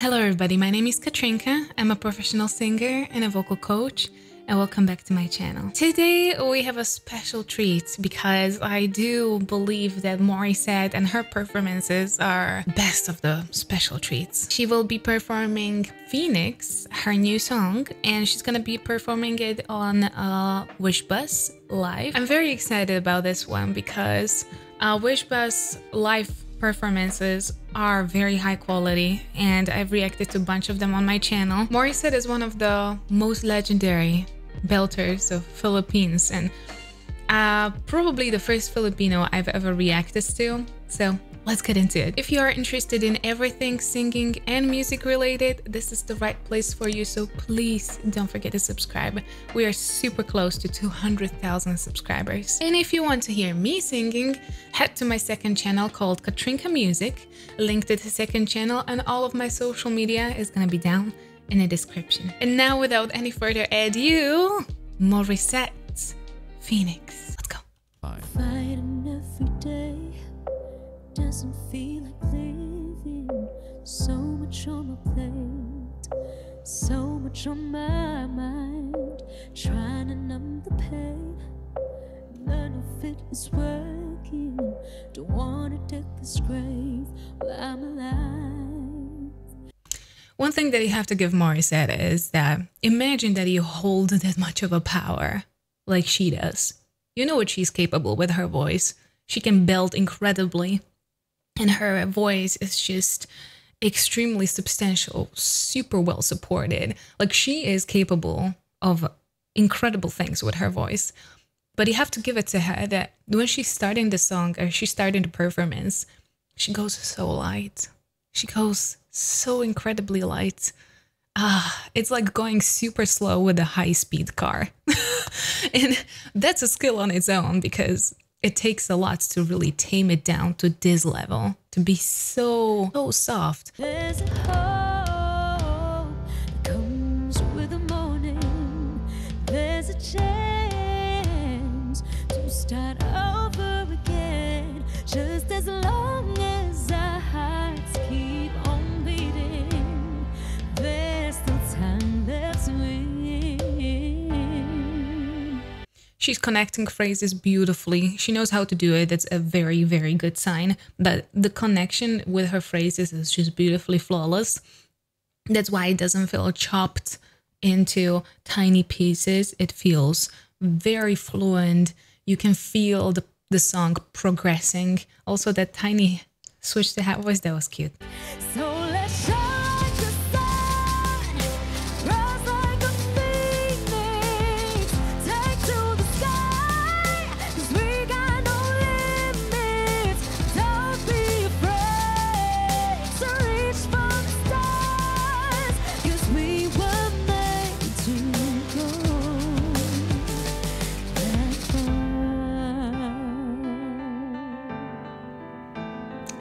Hello everybody, my name is Katriinka. I'm a professional singer and a vocal coach, and welcome back to my channel. Today we have a special treat because I do believe that Morissette and her performances are best of the special treats. She will be performing Phoenix, her new song, and she's gonna be performing it on Wishbus Live. I'm very excited about this one because Wishbus Live performances are very high quality, and I've reacted to a bunch of them on my channel. Morissette is one of the most legendary belters of Philippines, and probably the first Filipino I've ever reacted to, so let's get into it. If you are interested in everything singing and music related, this is the right place for you, so please don't forget to subscribe. We are super close to 200,000 subscribers. And if you want to hear me singing, head to my second channel called Katriinka Music. Link to the second channel and all of my social media is gonna be down in the description. And now, without any further ado, Morissette's Phoenix. Let's go. Doesn't feel like living. So much on my plate, so much on my mind. Trying to numb the pain, none of it is working. Don't wanna dig this grave while I'm alive. One thing that you have to give Morissette is that imagine that you hold that much of a power like she does. You know what she's capable with her voice. She can belt incredibly. And her voice is just extremely substantial, super well supported. Like, she is capable of incredible things with her voice. But you have to give it to her that when she's starting the song or she's starting the performance, she goes so light. She goes so incredibly light. It's like going super slow with a high-speed car. And that's a skill on its own because it takes a lot to really tame it down to this level, to be so soft. There's a hope that comes with the morning. There's a chance to start over again. Just as long as our hearts keep on beating, there's still time left to win. She's connecting phrases beautifully. She knows how to do it. That's a very, very good sign. But the connection with her phrases is just beautifully flawless. That's why it doesn't feel chopped into tiny pieces. It feels very fluent. You can feel the song progressing. Also, that tiny switch to hat voice, that was cute. So let's show.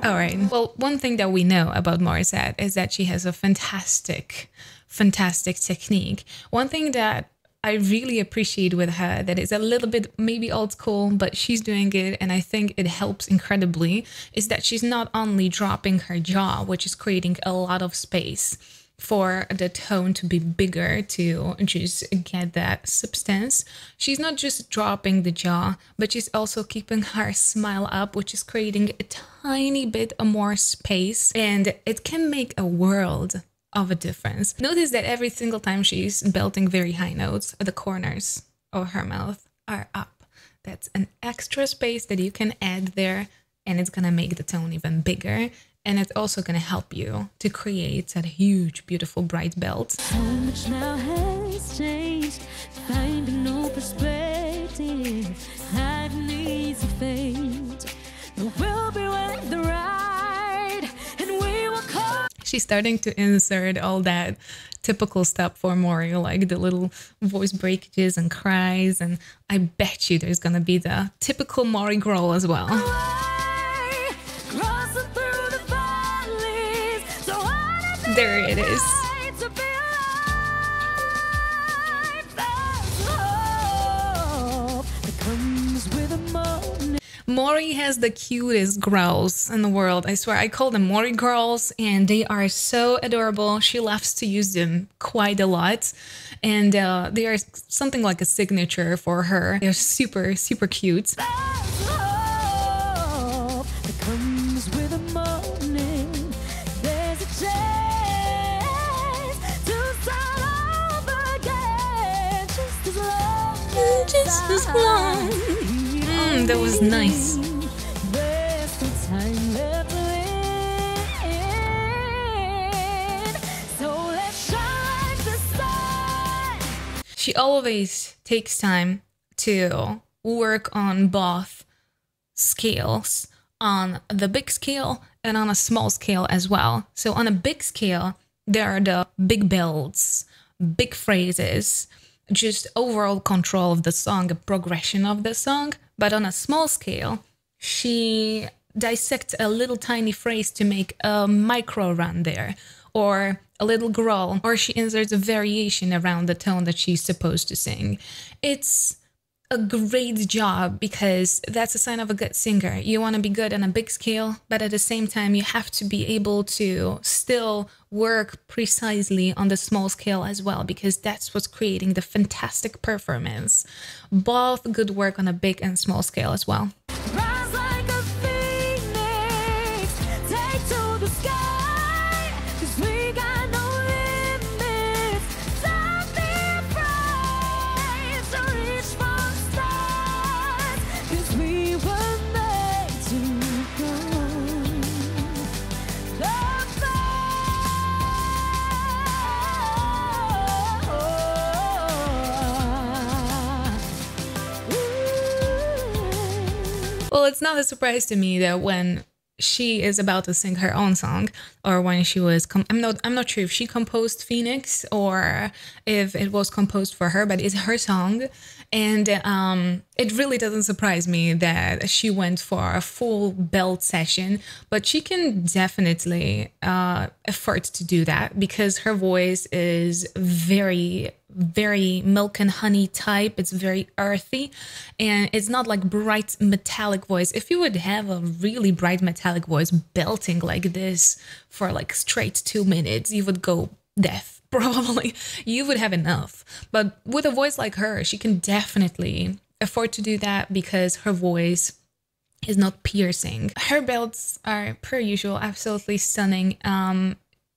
All right. Well, one thing that we know about Morissette is that she has a fantastic, fantastic technique. One thing that I really appreciate with her that is a little bit maybe old school, but she's doing it and I think it helps incredibly, is that she's not only dropping her jaw, which is creating a lot of space for the tone to be bigger to just get that substance. She's not just dropping the jaw, but she's also keeping her smile up, which is creating a tiny bit more space, and it can make a world of a difference. Notice that every single time she's belting very high notes, the corners of her mouth are up. That's an extra space that you can add there, and it's gonna make the tone even bigger. And it's also going to help you to create that huge, beautiful, bright belt. So much now has changed, finding no perspective, hiding easy fate. There will be worth the ride, and we will call. She's starting to insert all that typical stuff for Mori, like the little voice breakages and cries. And I bet you there's going to be the typical Mori growl as well. There it is. Mori has the cutest girls in the world. I swear, I call them Mori girls and they are so adorable. She loves to use them quite a lot. And they are something like a signature for her. They're super, super cute. That was nice. She always takes time to work on both scales, on the big scale and on a small scale as well. So on a big scale, there are the big builds, big phrases, just overall control of the song, a progression of the song. But on a small scale, she dissects a little tiny phrase to make a micro run there, or a little growl, or she inserts a variation around the tone that she's supposed to sing. It's a great job because that's a sign of a good singer. You want to be good on a big scale, but at the same time, you have to be able to still work precisely on the small scale as well, because that's what's creating the fantastic performance. Both good work on a big and small scale as well. Rise like a phoenix, take to the sky, 'cause we got no limits. Don't be afraid to reach for stars, 'cause we were made to go. Well, it's not a surprise to me that when she is about to sing her own song, or when she was, I'm not sure if she composed Phoenix or if it was composed for her, but it's her song, and it really doesn't surprise me that she went for a full belt session. But she can definitely afford to do that because her voice is very, very milk and honey type. It's very earthy and it's not like bright metallic voice. If you would have a really bright metallic voice belting like this for like straight 2 minutes, you would go deaf probably. You would have enough. But with a voice like her, she can definitely afford to do that because her voice is not piercing. Her belts are per usual absolutely stunning.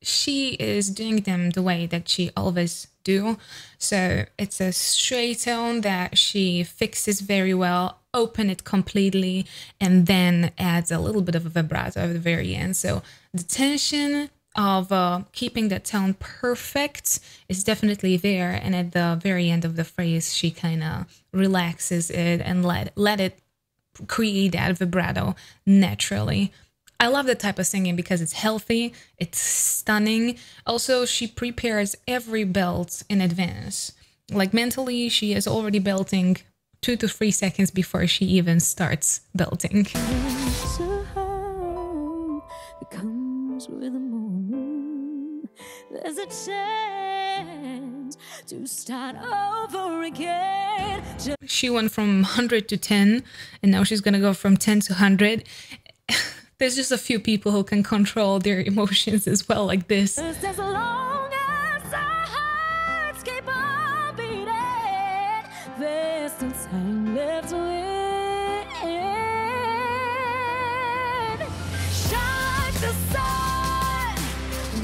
She is doing them the way that she always do. So it's a straight tone that she fixes very well, open it completely, and then adds a little bit of a vibrato at the very end. So the tension of keeping that tone perfect is definitely there. And at the very end of the phrase, she kind of relaxes it and let it create that vibrato naturally. I love that type of singing because it's healthy, it's stunning. Also, she prepares every belt in advance. Like mentally, she is already belting 2 to 3 seconds before she even starts belting. There's a chance to start over again. She went from 100 to 10, and now she's gonna go from 10 to 100. There's just a few people who can control their emotions as well, like this. As long as our hearts keep on beating, there's no time left to win. Shine the sun,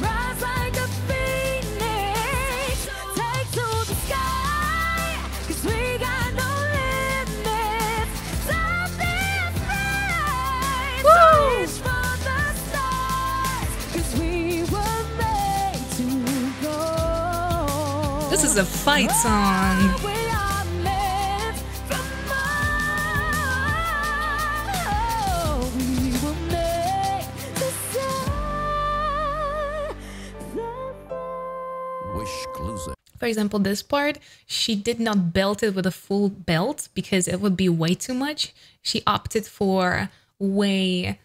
rise like a phoenix, take to the sky, 'cause we got no limits. Don't be afraid. Woo! This is a fight song. For example, this part, she did not belt it with a full belt because it would be way too much. She opted for way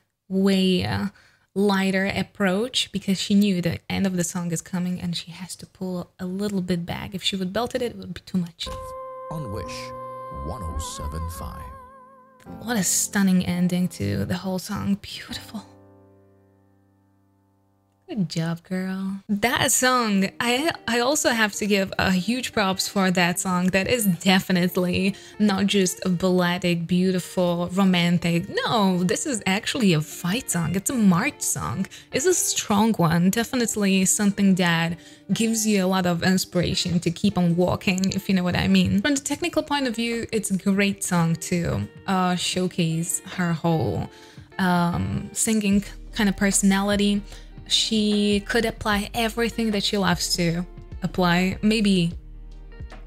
lighter approach because she knew the end of the song is coming and she has to pull a little bit back. If she would belt it, it would be too much. On Wish 107.5. What a stunning ending to the whole song. Beautiful. Good job, girl. That song, I also have to give a huge props for that song. That is definitely not just a baladic, beautiful, romantic. No, this is actually a fight song. It's a march song. It's a strong one. Definitely something that gives you a lot of inspiration to keep on walking, if you know what I mean. From the technical point of view, it's a great song to showcase her whole singing kind of personality. She could apply everything that she loves to apply, maybe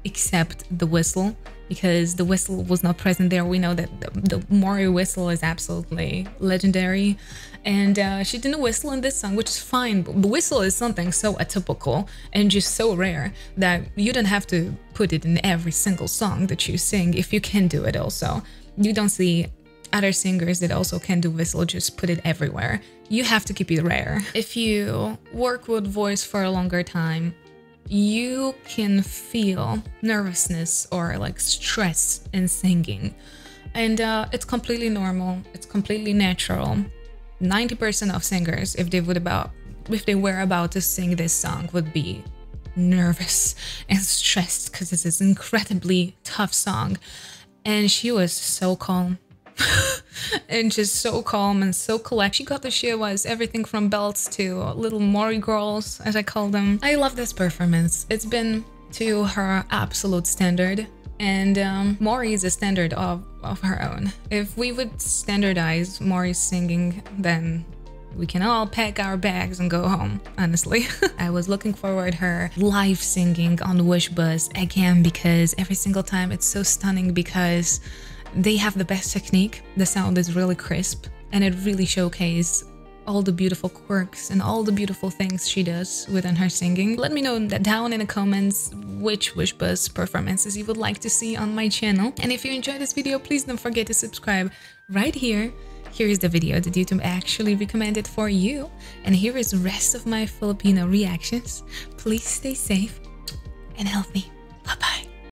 except the whistle, because the whistle was not present there. We know that the Mori whistle is absolutely legendary, and she didn't whistle in this song, which is fine. But the whistle is something so atypical and just so rare that you don't have to put it in every single song that you sing if you can do it. Also, you don't see other singers that also can do whistle, just put it everywhere. You have to keep it rare. If you work with voice for a longer time, you can feel nervousness or like stress in singing. And it's completely normal. It's completely natural. 90% of singers, if they were about to sing this song, would be nervous and stressed because it's this incredibly tough song. And she was so calm. And just so calm and so collect. She got the sheer was everything from belts to little Mori girls, as I call them. I love this performance. It's been to her absolute standard, and Mori is a standard of her own. If we would standardize Mori's singing, then we can all pack our bags and go home, honestly. I was looking forward to her live singing on Wish Bus again, because every single time it's so stunning, because they have the best technique. The sound is really crisp, and it really showcases all the beautiful quirks and all the beautiful things she does within her singing. Let me know down in the comments which Wish Bus performances you would like to see on my channel. And if you enjoyed this video, please don't forget to subscribe right here. Here is the video that YouTube actually recommended for you. And here is the rest of my Filipino reactions. Please stay safe and healthy. Bye-bye.